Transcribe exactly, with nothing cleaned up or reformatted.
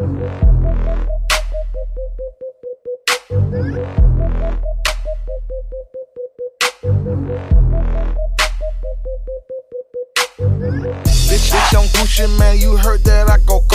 Bitch, bitch, I'm Gucci, man, you heard that I go